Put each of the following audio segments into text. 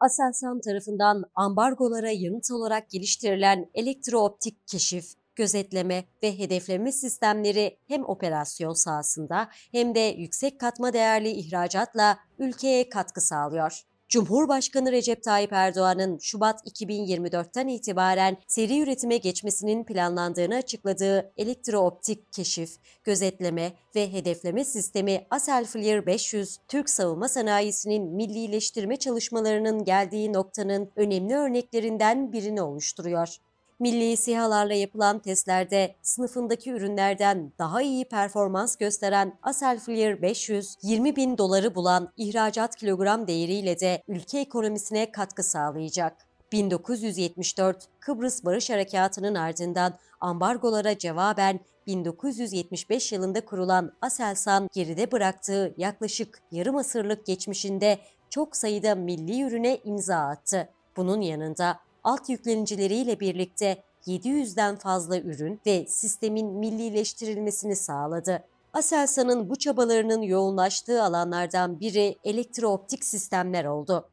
Aselsan tarafından ambargolara yanıt olarak geliştirilen elektrooptik keşif, gözetleme ve hedefleme sistemleri hem operasyon sahasında hem de yüksek katma değerli ihracatla ülkeye katkı sağlıyor. Cumhurbaşkanı Recep Tayyip Erdoğan'ın Şubat 2024'ten itibaren seri üretime geçmesinin planlandığını açıkladığı elektrooptik keşif, gözetleme ve hedefleme sistemi ASELFLIR-500, Türk savunma sanayisinin millileştirme çalışmalarının geldiği noktanın önemli örneklerinden birini oluşturuyor. Milli SİHA'larla yapılan testlerde sınıfındaki ürünlerden daha iyi performans gösteren ASELFLIR 500, 20.000 doları bulan ihracat kilogram değeriyle de ülke ekonomisine katkı sağlayacak. 1974 Kıbrıs Barış Harekatı'nın ardından ambargolara cevaben 1975 yılında kurulan Aselsan, geride bıraktığı yaklaşık yarım asırlık geçmişinde çok sayıda milli ürüne imza attı. Bunun yanında alt yüklenicileriyle birlikte 700'den fazla ürün ve sistemin millileştirilmesini sağladı. Aselsan'ın bu çabalarının yoğunlaştığı alanlardan biri elektrooptik sistemler oldu.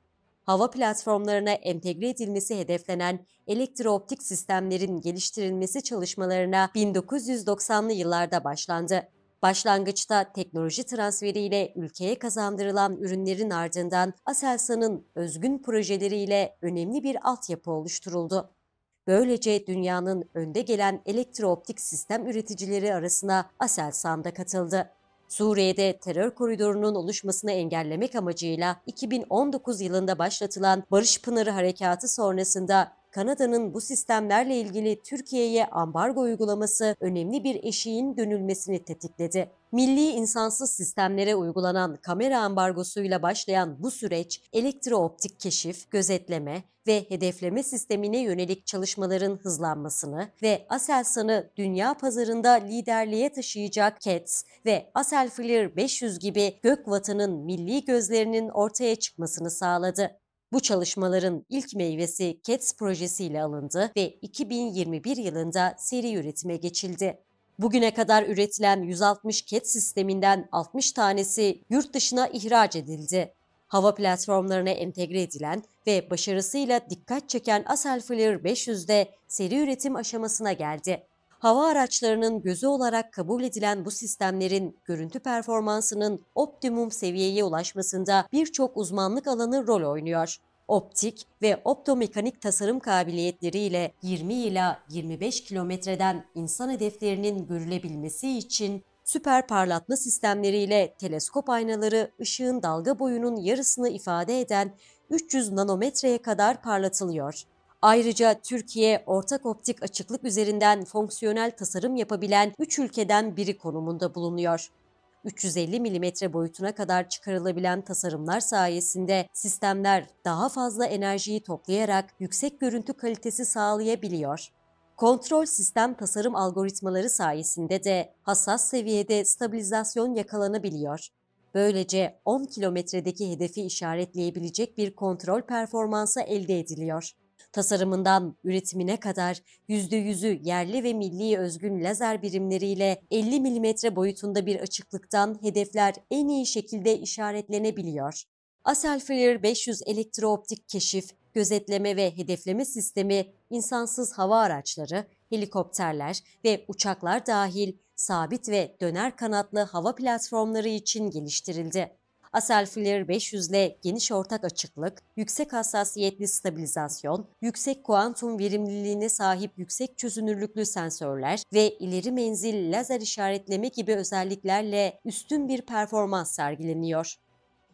Hava platformlarına entegre edilmesi hedeflenen elektrooptik sistemlerin geliştirilmesi çalışmalarına 1990'lı yıllarda başlandı. Başlangıçta teknoloji transferiyle ülkeye kazandırılan ürünlerin ardından Aselsan'ın özgün projeleriyle önemli bir altyapı oluşturuldu. Böylece dünyanın önde gelen elektrooptik sistem üreticileri arasına Aselsan da katıldı. Suriye'de terör koridorunun oluşmasını engellemek amacıyla 2019 yılında başlatılan Barış Pınarı Harekatı sonrasında Kanada'nın bu sistemlerle ilgili Türkiye'ye ambargo uygulaması önemli bir eşiğin dönülmesini tetikledi. Milli insansız sistemlere uygulanan kamera ambargosuyla başlayan bu süreç, elektrooptik keşif, gözetleme ve hedefleme sistemine yönelik çalışmaların hızlanmasını ve Aselsan'ı dünya pazarında liderliğe taşıyacak KETS ve ASELFLIR 500 gibi gökvatanın milli gözlerinin ortaya çıkmasını sağladı. Bu çalışmaların ilk meyvesi KETS projesiyle alındı ve 2021 yılında seri üretime geçildi. Bugüne kadar üretilen 160 KETS sisteminden 60 tanesi yurt dışına ihraç edildi. Hava platformlarına entegre edilen ve başarısıyla dikkat çeken ASELFLIR 500'de seri üretim aşamasına geldi. Hava araçlarının gözü olarak kabul edilen bu sistemlerin görüntü performansının optimum seviyeye ulaşmasında birçok uzmanlık alanı rol oynuyor. Optik ve optomekanik tasarım kabiliyetleriyle 20 ila 25 kilometreden insan hedeflerinin görülebilmesi için süper parlatma sistemleriyle teleskop aynaları ışığın dalga boyunun yarısını ifade eden 300 nanometreye kadar parlatılıyor. Ayrıca Türkiye, ortak optik açıklık üzerinden fonksiyonel tasarım yapabilen 3 ülkeden biri konumunda bulunuyor. 350 mm boyutuna kadar çıkarılabilen tasarımlar sayesinde sistemler daha fazla enerjiyi toplayarak yüksek görüntü kalitesi sağlayabiliyor. Kontrol sistem tasarım algoritmaları sayesinde de hassas seviyede stabilizasyon yakalanabiliyor. Böylece 10 kilometredeki hedefi işaretleyebilecek bir kontrol performansı elde ediliyor. Tasarımından üretimine kadar %100'ü yerli ve milli özgün lazer birimleriyle 50 mm boyutunda bir açıklıktan hedefler en iyi şekilde işaretlenebiliyor. ASELFLIR 500 elektrooptik keşif, gözetleme ve hedefleme sistemi insansız hava araçları, helikopterler ve uçaklar dahil sabit ve döner kanatlı hava platformları için geliştirildi. ASELFLIR 500 ile geniş ortak açıklık, yüksek hassasiyetli stabilizasyon, yüksek kuantum verimliliğine sahip yüksek çözünürlüklü sensörler ve ileri menzil lazer işaretleme gibi özelliklerle üstün bir performans sergileniyor.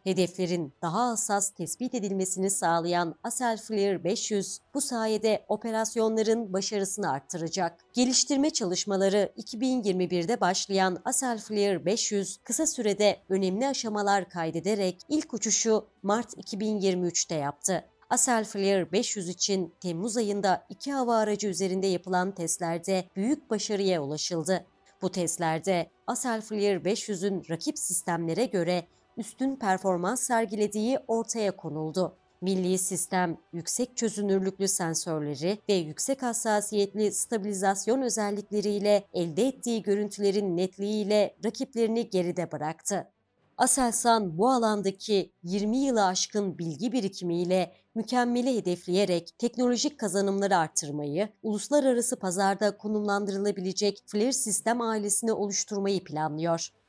Hedeflerin daha hassas tespit edilmesini sağlayan ASELFLIR 500 bu sayede operasyonların başarısını arttıracak. Geliştirme çalışmaları 2021'de başlayan ASELFLIR 500 kısa sürede önemli aşamalar kaydederek ilk uçuşu Mart 2023'te yaptı. ASELFLIR 500 için Temmuz ayında 2 hava aracı üzerinde yapılan testlerde büyük başarıya ulaşıldı. Bu testlerde ASELFLIR 500'ün rakip sistemlere göre üstün performans sergilediği ortaya konuldu. Milli sistem, yüksek çözünürlüklü sensörleri ve yüksek hassasiyetli stabilizasyon özellikleriyle elde ettiği görüntülerin netliğiyle rakiplerini geride bıraktı. Aselsan bu alandaki 20 yılı aşkın bilgi birikimiyle mükemmeli hedefleyerek teknolojik kazanımları artırmayı, uluslararası pazarda konumlandırılabilecek FLIR sistem ailesini oluşturmayı planlıyor.